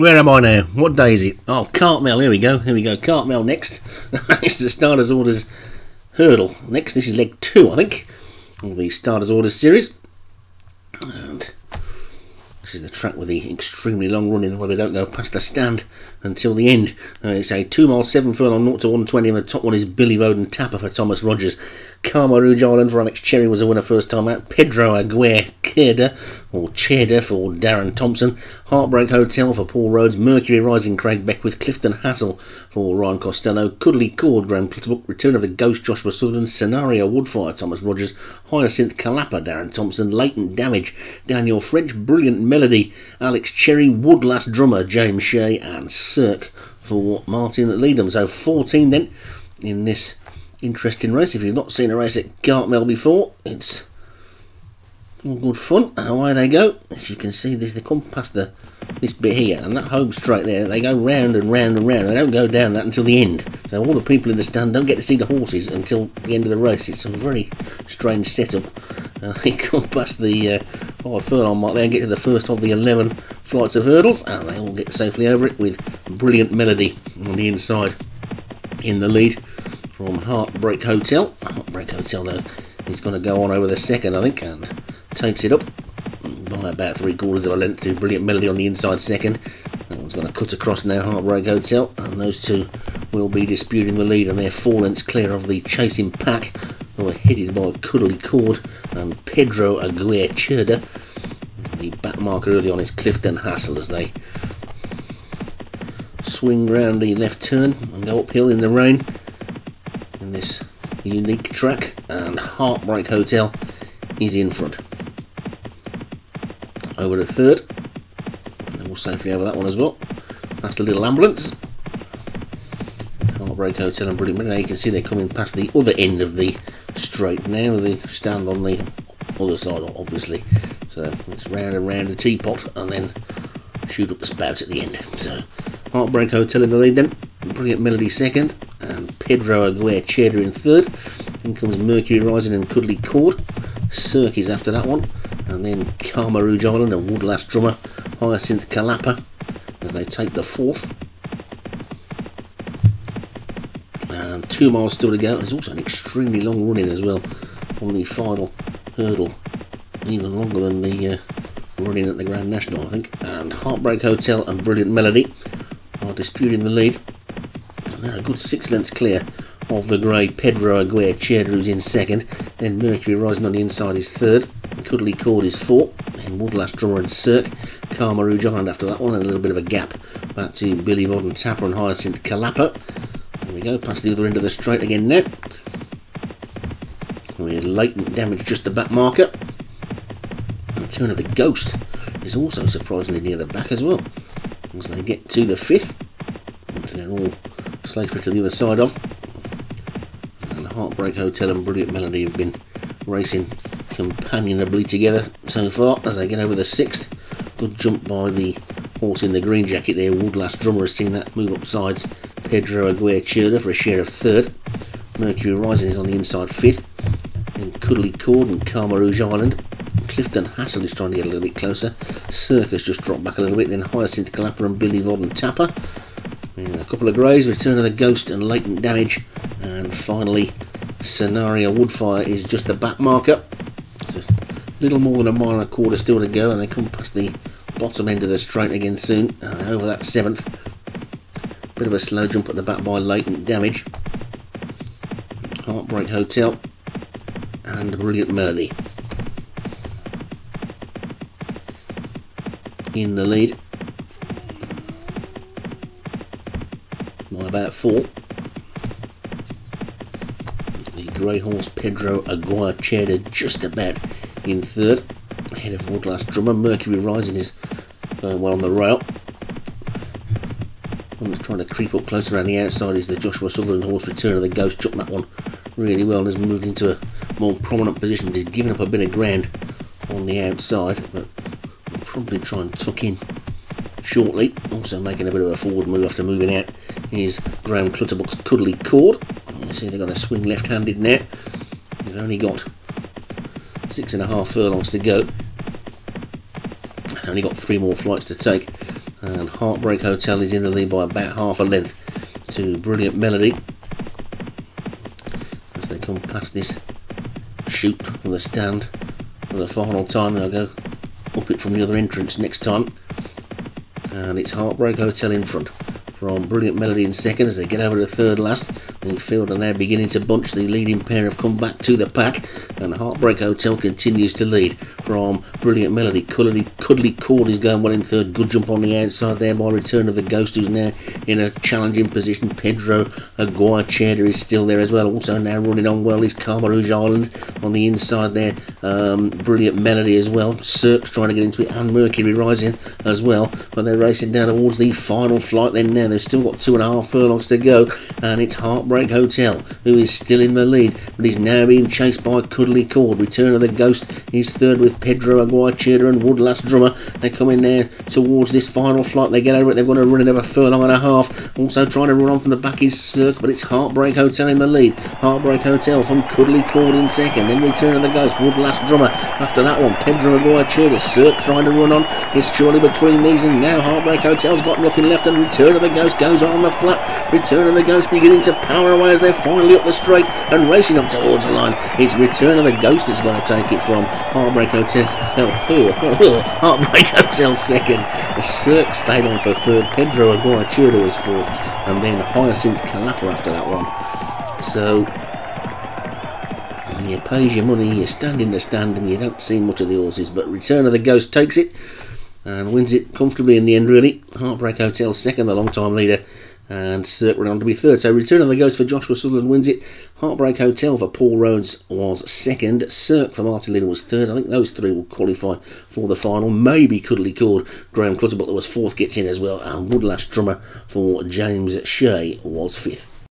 Where am I now? What day is it? Oh, Cartmel, here we go, Cartmel next. It's the Starters Orders Hurdle next. This is leg 2, I think, of the Starters Orders series. And this is the track with the extremely long running where they don't go past the stand until the end. And it's a 2 mile 7 furlong 0 to 120, and the top one is Billy Roden Tapper for Thomas Rogers. Karmarouge Island for Alex Cherry was the winner first time out. Pedro Aguirre Cerda or Cheddar for Darren Thompson. Heartbreak Hotel for Paul Rhodes. Mercury Rising Craig Beck with Clifton Hassel for Ryan Costello. Cuddly Cord Graham Clutterbuck. Return of the Ghost Joshua Sutherland. Scenario Woodfire Thomas Rogers. Hyacinth Calappa Darren Thompson. Latent Damage Daniel French. Brilliant Melody Alex Cherry. Woodglass Drummer James Shea, and Cirque for Martin Leedham. So 14 then in this interesting race. If you've not seen a race at Cartmel before, it's all good fun, and away they go. As you can see, they come past this bit here, and that home straight there, they go round and round and round. They don't go down that until the end. So all the people in the stand don't get to see the horses until the end of the race. It's a very strange setup. They come past the 5 furlong mark there and get to the first of the 11 flights of hurdles, and they all get safely over it with Brilliant Melody on the inside in the lead from Heartbreak Hotel. Heartbreak Hotel, though, is going to go on over the second, I think, and takes it up by about 3/4 of a length to Brilliant Melody on the inside second. That one's going to cut across now, Heartbreak Hotel, and those two will be disputing the lead, and they're 4 lengths clear of the chasing pack, who are headed by Cuddly Cord and Pedro Aguirre Cerda. The back marker early on is Clifton Hassel as they swing round the left turn and go uphill in the rain in this unique track, and Heartbreak Hotel is in front. Over the third, and we'll safely over that one as well. That's the little ambulance. Heartbreak Hotel and Brilliant Melody. Now you can see they're coming past the other end of the straight now. They stand on the other side, obviously. So it's round and round the teapot, and then shoot up the spouts at the end. So Heartbreak Hotel in the lead then. Brilliant Melody second, and Pedro Aguirre Cerda in third. In comes Mercury Rising and Cuddly Cord. Cirque is after that one, and then Karmarouge Island and Woodlass Drummer, Hyacinth Calappa as they take the fourth. And 2 miles still to go. There's also an extremely long run in as well on the final hurdle, even longer than the run in at the Grand National, I think. And Heartbreak Hotel and Brilliant Melody are disputing the lead, and they're a good 6 lengths clear of the grade. Pedro Aguirre Cerda is in second, then Mercury Rising on the inside is third, Cuddly Cord is 4, then Woodlass Drummer and Cirque, Karmarouge Island after that one, and a little bit of a gap back to Billy Roden Tapper and Hyacinth Calappa. There we go, past the other end of the straight again now. With Latent Damage just the back marker. The Return of the Ghost is also surprisingly near the back as well, as they get to the fifth, and they're all safely to the other side of. And Heartbreak Hotel and Brilliant Melody have been racing companionably together so far as they get over the sixth. Good jump by the horse in the green jacket there. Woodlass Drummer has seen that move up sides. Pedro Aguirre Cerda for a share of third. Mercury Rising is on the inside fifth. And Cuddly Cord and Karmarouge Island. Clifton Hassel is trying to get a little bit closer. Cirque has just dropped back a little bit. Then Hyacinth Calappa and Billy Roden Tapper. And a couple of greys, Return of the Ghost and Latent Damage. And finally, Scenario Woodfire is just the back marker. Little more than 1.25 miles still to go, and they come past the bottom end of the straight again soon. Over that seventh, bit of a slow jump at the back by Latent Damage, Heartbreak Hotel, and Brilliant Melody in the lead by about 4. The grey horse Pedro Aguirre Cerda just about in third, ahead of Woodlass Drummer. Mercury Rising is going well on the rail. One that's trying to creep up close around the outside is the Joshua Sutherland horse, Return of the Ghost. Chucked that one really well and has moved into a more prominent position, but he's given up a bit of ground on the outside, but will probably try and tuck in shortly. Also making a bit of a forward move after moving out is Graham Clutterbuck's Cuddly Cord. You see they're going to swing left-handed now. They've only got 6.5 furlongs to go, and only got 3 more flights to take. and Heartbreak Hotel is in the lead by about half a length to Brilliant Melody as they come past this chute on the stand for the final time. They'll go up it from the other entrance next time, and it's Heartbreak Hotel in front from Brilliant Melody in second as they get over to third last. The field are now beginning to bunch. The leading pair have come back to the pack, and Heartbreak Hotel continues to lead from Brilliant Melody. Cuddly Cord is going well in third. Good jump on the outside there by Return of the Ghost, who's now in a challenging position. Pedro Aguirre Cerda is still there as well. Also now running on well is Carmarouge Island on the inside there. Brilliant Melody as well. Cirque's trying to get into it, and Mercury Rising as well. But they're racing down towards the final flight then now. They've still got 2.5 furlongs to go, and it's Heartbreak Hotel who is still in the lead, but is now being chased by Cuddly Cord. Return of the Ghost is third with Pedro Aguirre Cerda and Woodglass Drummer. They come in there towards this final flight. They get over it. They've got to run another furlong and a half. Also trying to run on from the back is Cirque, but it's Heartbreak Hotel in the lead. Heartbreak Hotel from Cuddly Cord in second, then Return of the Ghost, Woodglass Drummer after that one. Pedro Aguirre Cerda, Cirque trying to run on. It's surely between these, and now Heartbreak Hotel's got nothing left, and Return of the Ghost goes on the flat. Return of the Ghost beginning to power away as they're finally up the straight and racing up towards the line. It's Return of the Ghost that's going to take it from Heartbreak Hotel. Heartbreak Hotel second. The Cirque stayed on for third. Pedro Aguirre Cerda was fourth, and then Hyacinth Calappa after that one. So you pay your money, you stand in the stand, and you don't see much of the horses. But Return of the Ghost takes it and wins it comfortably in the end, really. Heartbreak Hotel second, the long-time leader, and Cirque went on to be third. So Return of the Ghost for Joshua Sutherland wins it. Heartbreak Hotel for Paul Rhodes was second. Cirque for Martin Leedham was third. I think those three will qualify for the final. Maybe Cuddly Cord. Graham Clutterbuck, that was fourth, gets in as well. And Woodlash Drummer for James Shea was fifth.